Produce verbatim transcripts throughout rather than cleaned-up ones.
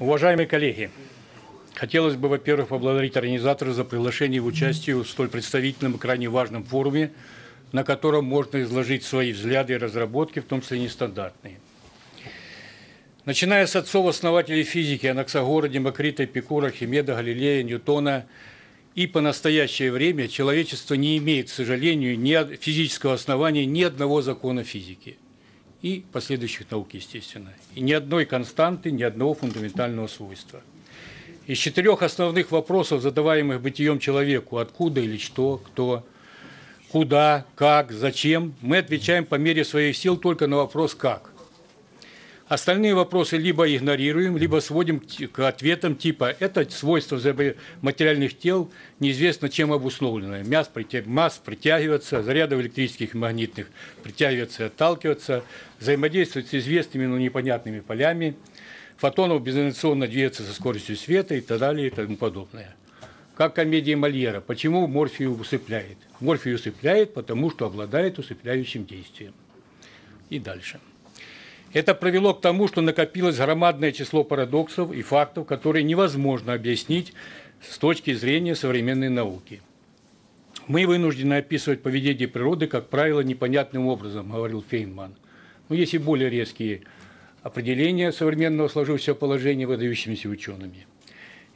Уважаемые коллеги, хотелось бы, во-первых, поблагодарить организаторов за приглашение в участие в столь представительном и крайне важном форуме, на котором можно изложить свои взгляды и разработки, в том числе нестандартные. Начиная с отцов-основателей физики Анаксагора, Демокрита, Эпикура, Архимеда, Галилея, Ньютона, и по настоящее время человечество не имеет, к сожалению, ни физического основания ни одного закона физики и последующих наук, естественно, и ни одной константы, ни одного фундаментального свойства. Из четырех основных вопросов, задаваемых бытием человеку, откуда или что, кто, куда, как, зачем, мы отвечаем по мере своих сил только на вопрос «как». Остальные вопросы либо игнорируем, либо сводим к ответам типа «это свойство материальных тел, неизвестно чем обусловлено, масс притягиваться, зарядов электрических и магнитных притягиваться и отталкиваться, взаимодействовать с известными, но непонятными полями, фотонов безинерционно двигаться со скоростью света» и так далее и тому подобное. Как комедия Мольера. Почему морфий усыпляет? Морфий усыпляет, потому что обладает усыпляющим действием. И дальше. Это привело к тому, что накопилось громадное число парадоксов и фактов, которые невозможно объяснить с точки зрения современной науки. Мы вынуждены описывать поведение природы, как правило, непонятным образом, говорил Фейнман. Но есть и более резкие определения современного сложившегося положения выдающимися учеными.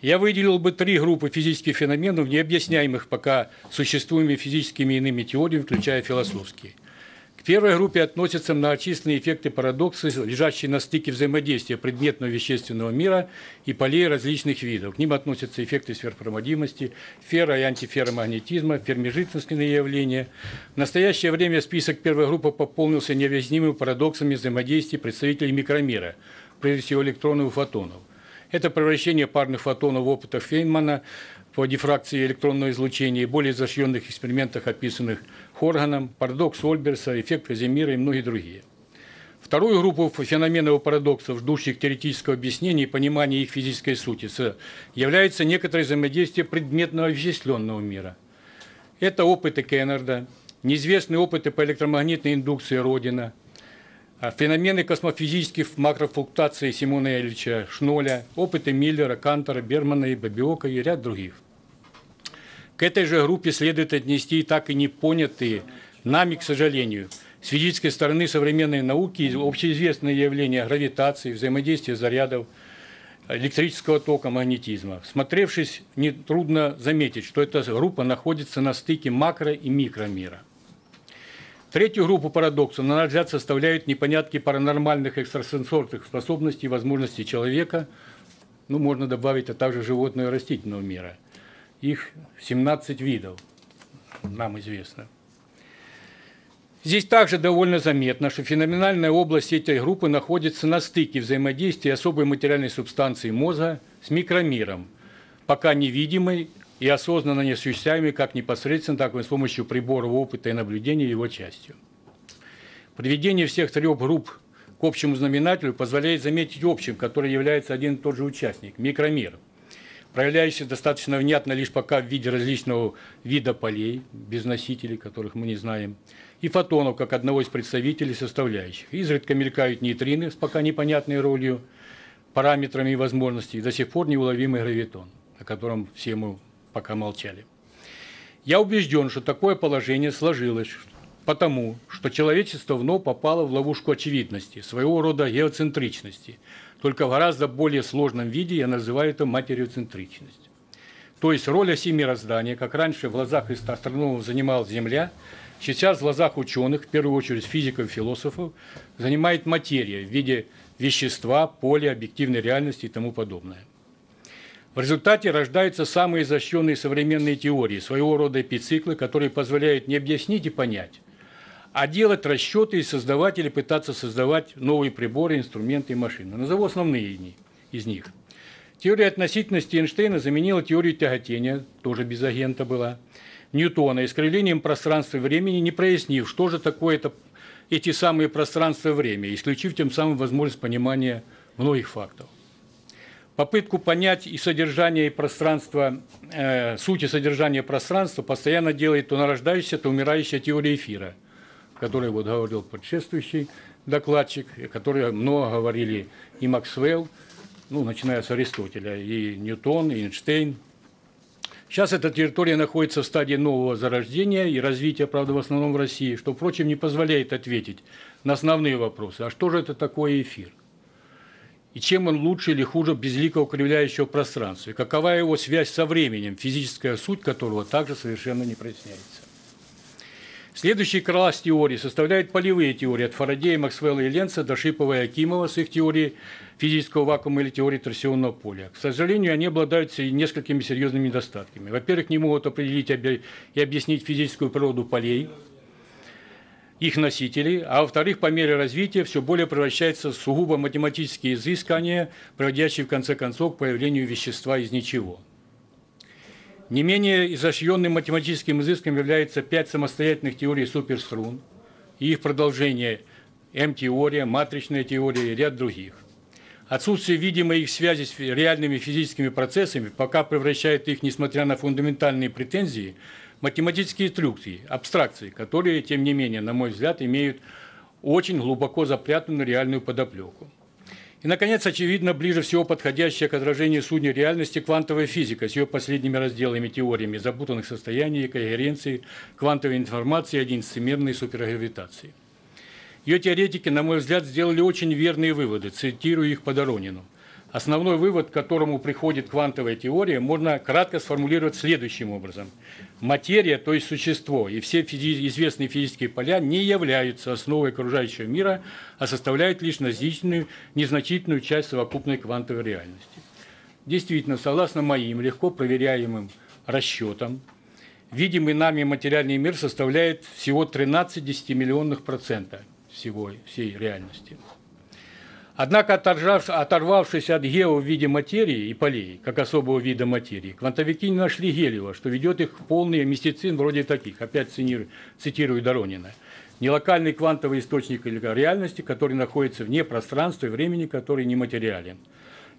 Я выделил бы три группы физических феноменов, не объясняемых пока существующими физическими и иными теориями, включая философские. К первой группе относятся многочисленные эффекты парадокса, лежащие на стыке взаимодействия предметного вещественного мира и полей различных видов. К ним относятся эффекты сверхпроводимости, ферро- и антиферромагнетизма, фермежитственные явления. В настоящее время список первой группы пополнился необъяснимыми парадоксами взаимодействия представителей микромира, прежде всего электронов и фотонов. Это превращение парных фотонов в опытах Фейнмана по дифракции электронного излучения и более изощренных экспериментах, описанных Хорганом, парадокс Ольберса, эффект Казимира и многие другие. Вторую группу феноменов и парадоксов, ждущих теоретического объяснения и понимания их физической сути, является некоторое взаимодействие предметного вещественного мира. Это опыты Кеннерда, неизвестные опыты по электромагнитной индукции Родина, феномены космофизических макрофлуктаций Симона Ильича Шноля, опыты Миллера, Кантера, Бермана и Бабиока и ряд других. К этой же группе следует отнести так и непонятые нами, к сожалению, с физической стороны современной науки общеизвестные явления гравитации, взаимодействия зарядов, электрического тока, магнетизма. Смотревшись, нетрудно заметить, что эта группа находится на стыке макро- и микромира. Третью группу парадоксов, на наш взгляд, составляют непонятки паранормальных экстрасенсорных способностей и возможностей человека, ну, можно добавить, а также животного и растительного мира. Их семнадцать видов, нам известно. Здесь также довольно заметно, что феноменальная область этой группы находится на стыке взаимодействия особой материальной субстанции мозга с микромиром, пока невидимой, и осознанно не осуществляемый как непосредственно, так и с помощью приборов опыта и наблюдения его частью. Приведение всех трех групп к общему знаменателю позволяет заметить общим, который является один и тот же участник – микромир, проявляющийся достаточно внятно лишь пока в виде различного вида полей, без носителей, которых мы не знаем, и фотонов, как одного из представителей составляющих. Изредка мелькают нейтрины с пока непонятной ролью, параметрами и возможностями, до сих пор неуловимый гравитон, о котором все мы пока молчали. Я убежден, что такое положение сложилось потому, что человечество вновь попало в ловушку очевидности, своего рода геоцентричности, только в гораздо более сложном виде, я называю это материоцентричность. То есть роль оси мироздания, как раньше в глазах астрономов занимала Земля, сейчас в глазах ученых, в первую очередь физиков и философов, занимает материя в виде вещества, поля, объективной реальности и тому подобное. В результате рождаются самые изощренные современные теории, своего рода эпициклы, которые позволяют не объяснить и понять, а делать расчеты и создавать или пытаться создавать новые приборы, инструменты и машины. Назову основные из них. Теория относительности Эйнштейна заменила теорию тяготения, тоже без агента была, Ньютона, искривлением пространства и времени, не прояснив, что же такое это, эти самые пространства и время, исключив тем самым возможность понимания многих фактов. Попытку понять и содержание, и пространство, э, сути содержания пространства постоянно делает то нарождающаяся, то умирающая теория эфира, о которой вот говорил предшествующий докладчик, о которой много говорили и Максвелл, ну, начиная с Аристотеля, и Ньютон, и Эйнштейн. Сейчас эта территория находится в стадии нового зарождения и развития, правда, в основном в России, что, впрочем, не позволяет ответить на основные вопросы. А что же это такое эфир? И чем он лучше или хуже безликого кривляющего пространства? И какова его связь со временем, физическая суть которого также совершенно не проясняется? Следующий класс теорий составляют полевые теории от Фарадея, Максвелла и Ленца до Шипова и Акимова с их теорией физического вакуума или теории торсионного поля. К сожалению, они обладают несколькими серьезными недостатками. Во-первых, не могут определить и объяснить физическую природу полей, их носителей, а во-вторых, по мере развития все более превращается в сугубо математические изыскания, приводящие в конце концов к появлению вещества из ничего. Не менее изощренным математическим изыском является пять самостоятельных теорий суперструн и их продолжение М-теория, матричная теория и ряд других. Отсутствие видимой их связи с реальными физическими процессами пока превращает их, несмотря на фундаментальные претензии, в математические трюки, абстракции, которые, тем не менее, на мой взгляд, имеют очень глубоко запрятанную реальную подоплеку. И, наконец, очевидно, ближе всего подходящая к отражению судьи реальности квантовая физика с ее последними разделами теориями запутанных состояний, когеренции, квантовой информации и одиннадцатимерной супергравитации. Ее теоретики, на мой взгляд, сделали очень верные выводы, цитирую их по Доронину. Основной вывод, к которому приходит квантовая теория, можно кратко сформулировать следующим образом. Материя, то есть существо, и все физи- известные физические поля не являются основой окружающего мира, а составляют лишь незначительную часть совокупной квантовой реальности. Действительно, согласно моим легко проверяемым расчетам, видимый нами материальный мир составляет всего тринадцать десятимиллионных процентов всего, всей реальности. Однако, оторвавшись от гео в виде материи и полей, как особого вида материи, квантовики не нашли гелиева, что ведет их в полный мистицизм вроде таких. Опять цитирую Доронина. Нелокальный квантовый источник реальности, который находится вне пространства и времени, который нематериален.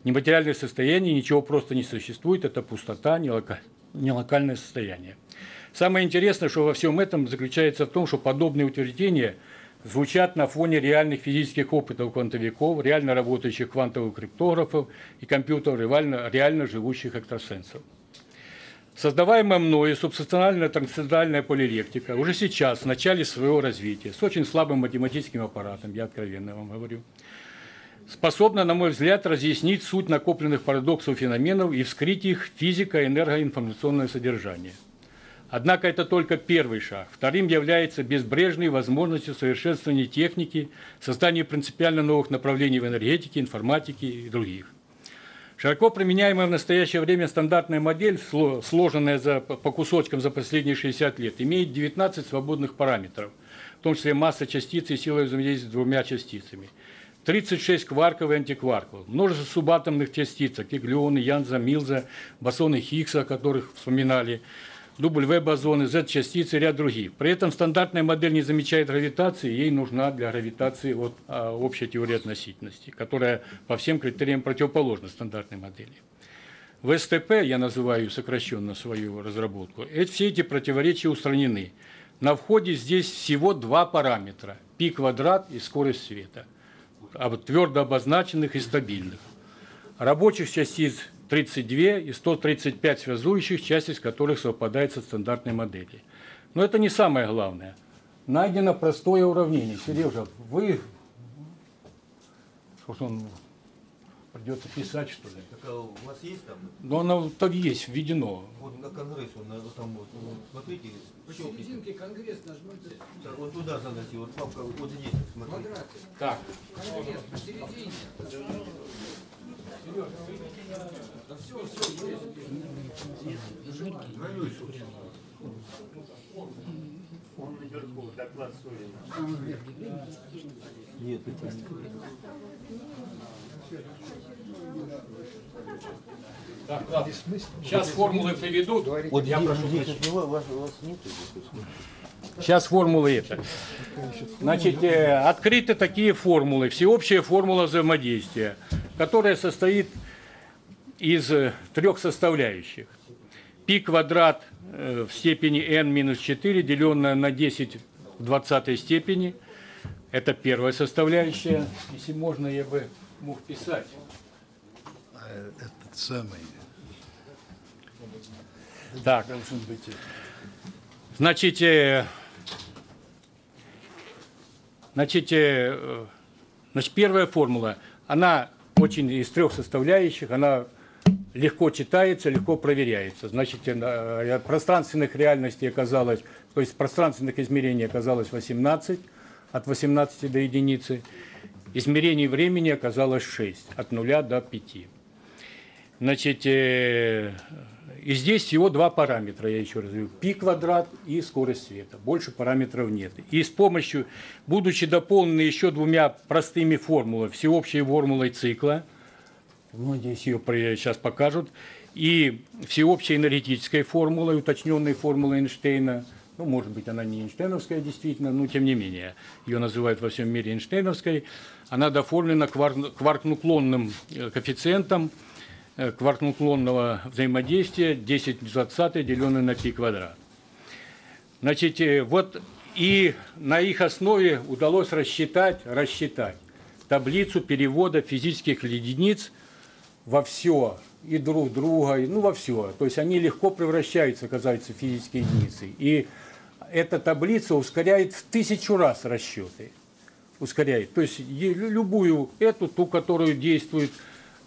Нематериальное состояние, ничего просто не существует, это пустота, нелокальное состояние. Самое интересное, что во всем этом заключается в том, что подобные утверждения – звучат на фоне реальных физических опытов квантовиков, реально работающих квантовых криптографов и компьютеров, реально, реально живущих экстрасенсов. Создаваемая мною субстанциальная трансцендентальная полиэлектика уже сейчас, в начале своего развития, с очень слабым математическим аппаратом, я откровенно вам говорю, способна, на мой взгляд, разъяснить суть накопленных парадоксов феноменов и вскрыть их физико-энергоинформационное содержание. Однако это только первый шаг. Вторым является безбрежной возможностью совершенствования техники, создания принципиально новых направлений в энергетике, информатике и других. Широко применяемая в настоящее время стандартная модель, сложенная за, по кусочкам за последние шестьдесят лет, имеет девятнадцать свободных параметров, в том числе масса частицы и сила взаимодействия с двумя частицами, тридцать шесть кварков и антикварков, множество субатомных частиц, как глюоны, янза, милза, босоны Хиггса, о которых вспоминали, W-бозоны, Z-частицы и ряд других. При этом стандартная модель не замечает гравитации, ей нужна для гравитации вот, а, общая теория относительности, которая по всем критериям противоположна стандартной модели. В СТП, я называю сокращенно свою разработку, эти, все эти противоречия устранены. На входе здесь всего два параметра – π-квадрат и скорость света, твердо обозначенных и стабильных. Рабочих частиц – тридцать две и сто тридцать пять связующих, часть из которых совпадает со стандартной моделью. Но это не самое главное. Найдено простое уравнение. Сережа, вы... Что ж он... Придется писать, что ли? Так, а у вас есть там? Ну, оно там есть, введено. Вот на конгресс, он там, вот, смотрите. В серединке конгресс нажмите. Да, вот туда заноси, вот папка, вот здесь, смотрите. Так. Конгресс, посередине. Так, ладно. Сейчас формулы приведут. Вот я прошу прощения. У вас нет. Сейчас формулы это. Значит, открыты такие формулы. Всеобщая формула взаимодействия, которая состоит из трех составляющих. Пи квадрат в степени n минус четыре, деленное на десять в двадцатой степени. Это первая составляющая. Если можно, я бы мог писать. этот самый. Так. Должен быть. Значит, э, значит, э, значит, первая формула, она очень из трех составляющих, она легко читается, легко проверяется. Значит, пространственных реальностей оказалось, то есть пространственных измерений оказалось восемнадцать, от восемнадцати до единицы. Измерений времени оказалось шесть, от нуля до пяти. Значит, э, и здесь всего два параметра, я еще раз говорю, π квадрат и скорость света. Больше параметров нет. И с помощью, будучи дополнены еще двумя простыми формулами, всеобщей формулой цикла, ну, здесь ее сейчас покажут, и всеобщей энергетической формулой, уточненной формулой Эйнштейна, ну, может быть, она не эйнштейновская действительно, но тем не менее, ее называют во всем мире эйнштейновской, она доформлена кваркнуклонным коэффициентом, кваркнуклонного взаимодействия десять в двадцатой деленное на π квадрат. Значит, вот и на их основе удалось рассчитать, рассчитать таблицу перевода физических единиц во все, и друг друга, и, ну, во все. То есть они легко превращаются, оказывается, в физические единицы. И эта таблица ускоряет в тысячу раз расчеты. Ускоряет. То есть любую эту, ту, которую действует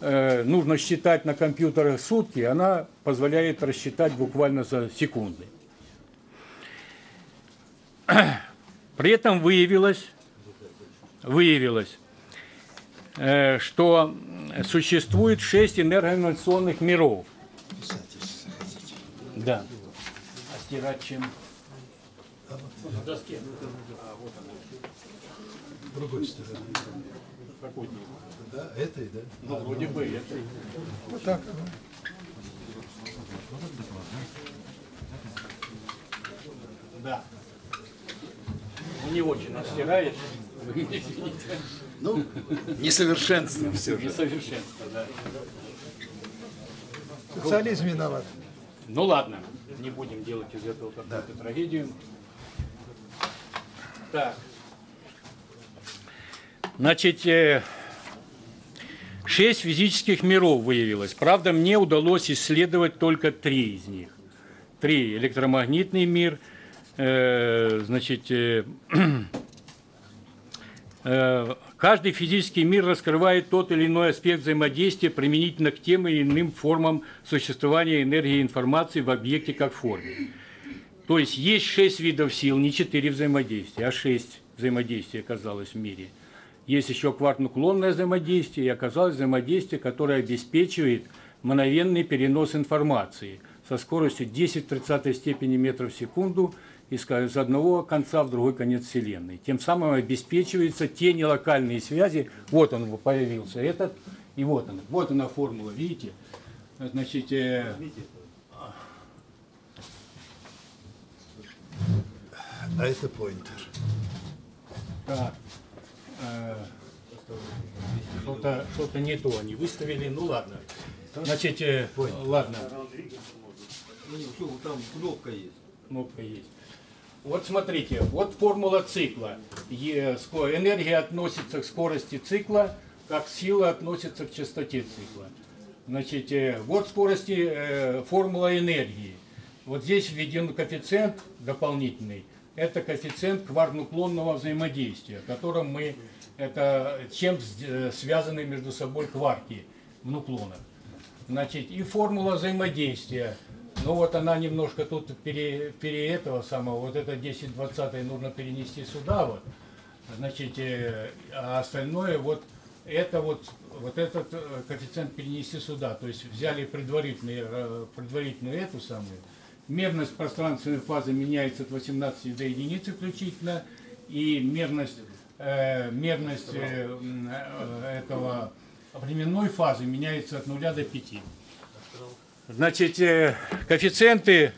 нужно считать на компьютерах сутки, она позволяет рассчитать буквально за секунды. При этом выявилось, выявилось, что существует шесть энергоинновационных миров. Да. А стирать чем? На доске. А, вот она. Другой стороны. Какой-то. Да, этой, да? Ну, а, вроде ну, бы, этой. Вот так. Да. Ну, не очень отстираешь. Ну, несовершенство все же. Несовершенство, да. Социализм виноват. Ну, ладно. Не будем делать из этого какую-то да. трагедию. Так. Значит, шесть физических миров выявилось. Правда, мне удалось исследовать только три из них. Три. Электромагнитный мир, э, значит, э, э, каждый физический мир раскрывает тот или иной аспект взаимодействия применительно к тем или иным формам существования энергии и информации в объекте как форме. То есть есть шесть видов сил, не четыре взаимодействия, а шесть взаимодействий оказалось в мире. Есть еще кваркнуклонное взаимодействие, и оказалось взаимодействие, которое обеспечивает мгновенный перенос информации со скоростью десять в тридцатой степени метров в секунду из одного конца в другой конец Вселенной. Тем самым обеспечиваются те нелокальные связи. Вот он появился, этот, и вот она. Вот она формула, видите? Значит, э... а это поинтер. Так. Что-то что-то не то они выставили, ну ладно. Значит, Ой. ладно. Там кнопка есть. Кнопка есть. Вот смотрите, вот формула цикла. Энергия относится к скорости цикла, как сила относится к частоте цикла. Значит, вот скорости формула энергии. Вот здесь введен коэффициент дополнительный. Это коэффициент кваркнуклонного взаимодействия, которым мы, это чем связаны между собой кварки в нуклонах. Значит, и формула взаимодействия. Ну вот она немножко тут пере, пере этого самого, вот это десять в двадцатой нужно перенести сюда вот. Значит, а остальное вот это вот, вот этот коэффициент перенести сюда. То есть взяли предварительную, предварительную эту самую. Мерность пространственной фазы меняется от восемнадцати до единицы включительно, и мерность, э, мерность э, э, этого временной фазы меняется от нуля до пяти. Значит, э, коэффициенты,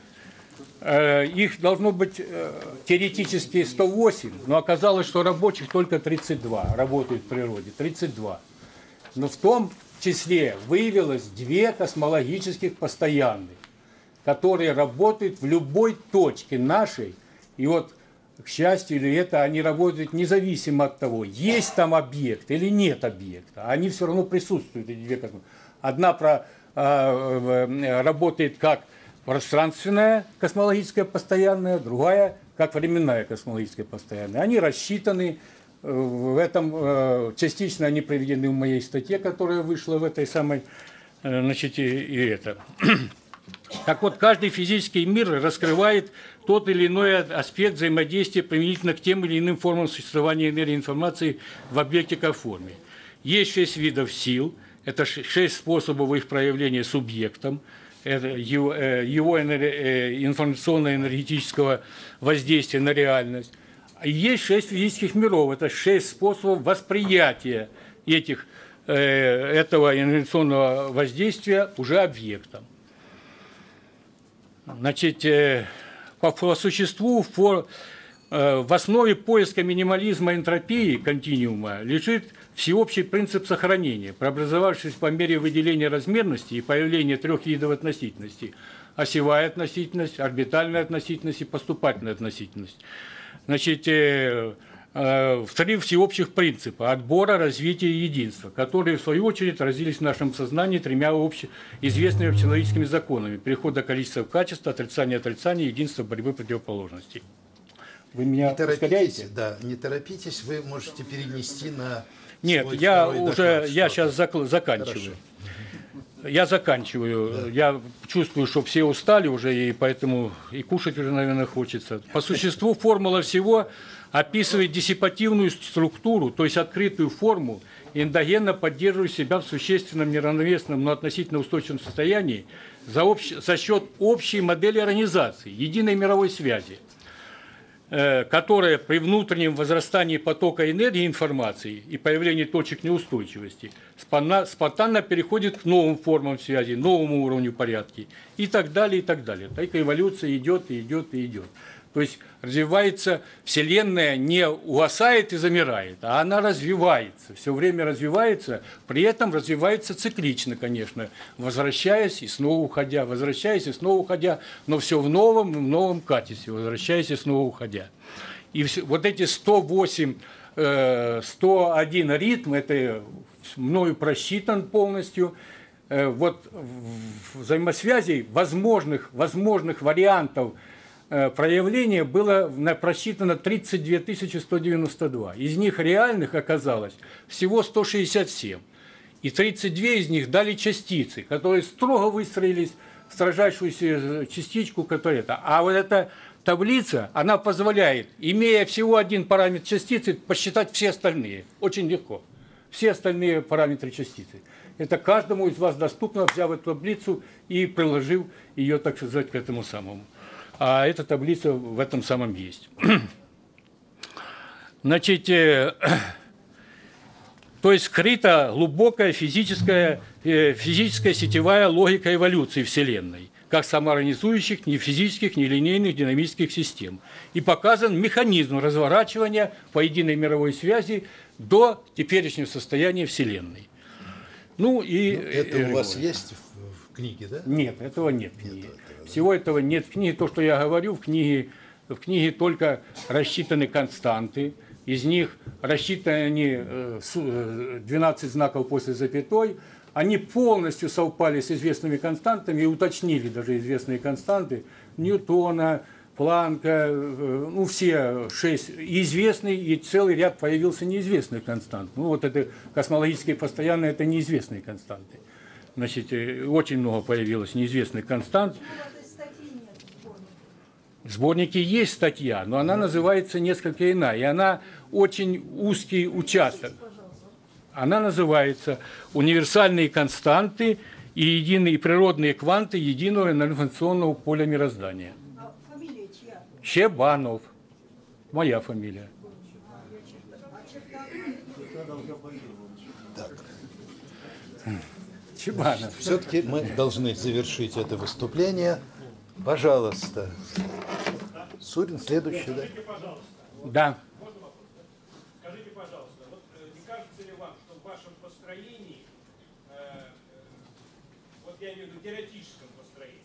э, их должно быть э, теоретически сто восемь, но оказалось, что рабочих только тридцать два работают в природе, тридцать два. Но в том числе выявилось две космологических постоянных, которые работают в любой точке нашей. И вот, к счастью или это, они работают независимо от того, есть там объект или нет объекта. Они все равно присутствуют, эти две космологические. Одна про, э, работает как пространственная космологическая постоянная, другая как временная космологическая постоянная. Они рассчитаны, э, в этом, э, частично они приведены в моей статье, которая вышла в этой самой, э, значит, и, и это. Так вот, каждый физический мир раскрывает тот или иной аспект взаимодействия применительно к тем или иным формам существования энергии информации в объекте к форме. Есть шесть видов сил, это шесть способов их проявления субъектом, его, его информационно-энергетического воздействия на реальность. Есть шесть физических миров, это шесть способов восприятия этих, этого информационного воздействия уже объектом. Значит, по существу в основе поиска минимализма энтропии континуума лежит всеобщий принцип сохранения, преобразовавшись по мере выделения размерности и появления трех видов относительности: осевая относительность, орбитальная относительность и поступательная относительность. Значит, три всеобщих принципа – отбора, развития и единства, которые, в свою очередь, разделились в нашем сознании тремя общеизвестными общечеловеческими законами – перехода количества в качество, отрицание отрицания, единство борьбы противоположностей. Вы меня ускоряете? Да, не торопитесь, вы можете перенести на… Нет, я уже, я сейчас зак заканчиваю. Хорошо. Я заканчиваю. Да. Я чувствую, что все устали уже, и поэтому и кушать уже, наверное, хочется. По существу формула всего описывает диссипативную структуру, то есть открытую форму, эндогенно поддерживает себя в существенном, неравновесном, но относительно устойчивом состоянии за, общ... за счет общей модели организации, единой мировой связи, э, которая при внутреннем возрастании потока энергии информации и появлении точек неустойчивости спона... спонтанно переходит к новым формам связи, новому уровню порядки и так далее, и так далее. Так эволюция идет, и идет, и идет. То есть развивается, Вселенная не угасает и замирает, а она развивается, все время развивается, при этом развивается циклично, конечно, возвращаясь и снова уходя, возвращаясь и снова уходя, но все в новом, в новом качестве, возвращаясь и снова уходя. И все, вот эти сто восемь, сто один ритм, это мною просчитан полностью. Вот взаимосвязей возможных, возможных вариантов проявление было просчитано тридцать две тысячи сто девяносто два. Из них реальных оказалось всего сто шестьдесят семь. И тридцать две из них дали частицы, которые строго выстроились в строжайшуюся частичку, которая это. А вот эта таблица, она позволяет, имея всего один параметр частицы, посчитать все остальные. Очень легко. Все остальные параметры частицы. Это каждому из вас доступно, взяв эту таблицу и приложив ее, так сказать, к этому самому. А эта таблица в этом самом есть. Значит, э, то есть скрыта глубокая физическая, э, физическая сетевая логика эволюции Вселенной, как самоорганизующих, не физических, не линейных, динамических систем. И показан механизм разворачивания по единой мировой связи до теперешнего состояния Вселенной. Ну, и, ну, это э, у вас э, есть в, в книге, да? Нет, этого нет в книге. Всего этого нет в книге. То, что я говорю, в книге, в книге только рассчитаны константы. Из них рассчитаны двенадцать знаков после запятой. Они полностью совпали с известными константами и уточнили даже известные константы Ньютона, Планка, ну все шесть известные, и целый ряд появился неизвестных констант. Ну вот это космологические постоянные, это неизвестные константы. Значит, очень много появилось неизвестных констант. В сборнике есть статья, но она называется несколько иная, и она очень узкий участок. Она называется «Универсальные константы и единые природные кванты единого информационного поля мироздания». Фамилия чья? Чебанов. Моя фамилия. Все-таки мы должны завершить это выступление. Пожалуйста. Сурин, следующий, да? Да. Скажите, пожалуйста, вот не кажется ли вам, что в вашем построении, вот я имею в виду теоретическом построении,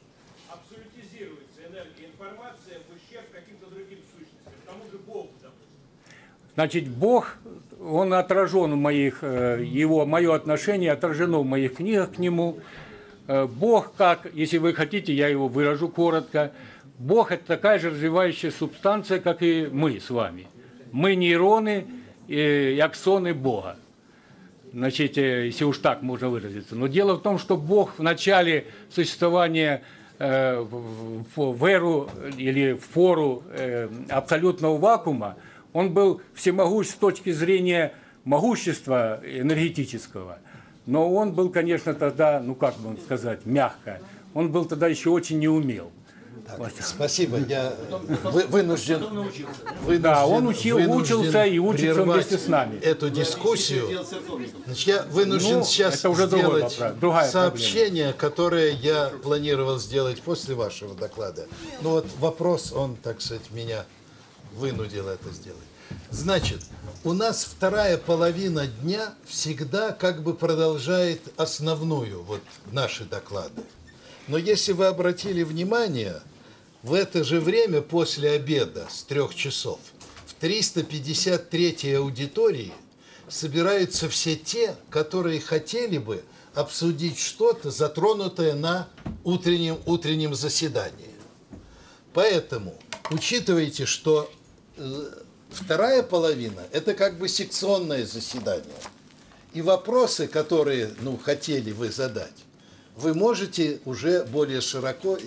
абсолютизируется энергия информации в ущерб каким-то другим сущностям, к тому же Богу, допустим? Значит, Бог он отражен в моих, его, мое отношение отражено в моих книгах к нему. Бог, как, если вы хотите, я его выражу коротко, Бог – это такая же развивающая субстанция, как и мы с вами. Мы – нейроны и аксоны Бога. Значит, если уж так можно выразиться. Но дело в том, что Бог в начале существования э, в, в эру или в фору э, абсолютного вакуума, он был всемогущ с точки зрения могущества энергетического. Но он был, конечно, тогда, ну как бы сказать, мягко. Он был тогда еще очень неумел. Так, вот. Спасибо, я вы, вынужден, вынужден... Да, он учил, вынужден учился и учится вместе с нами. Эту дискуссию. Значит, я вынужден ну, сейчас уже сделать сообщение, проблема. которое я планировал сделать после вашего доклада. Ну вот вопрос, он, так сказать, меня вынудил это сделать. Значит, у нас вторая половина дня всегда как бы продолжает основную, вот наши доклады. Но если вы обратили внимание, в это же время после обеда с трех часов в триста пятьдесят третьей аудитории собираются все те, которые хотели бы обсудить что-то, затронутое на утреннем, утреннем заседании. Поэтому учитывайте, что вторая половина – это как бы секционное заседание. И вопросы, которые, ну, хотели вы задать, вы можете уже более широко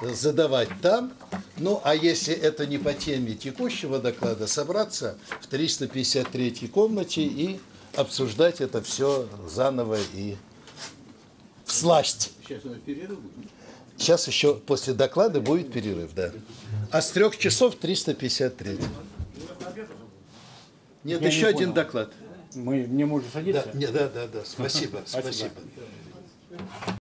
задавать там. Ну, а если это не по теме текущего доклада, собраться в триста пятьдесят третьей комнате и обсуждать это все заново и всласть. Сейчас у нас перерыв будет. Сейчас еще после доклада будет перерыв, да. А с трех часов триста пятьдесят третьей. Нет, Я еще не один понял. доклад. Мы не можем садиться? Да, да, да, да. Спасибо, спасибо.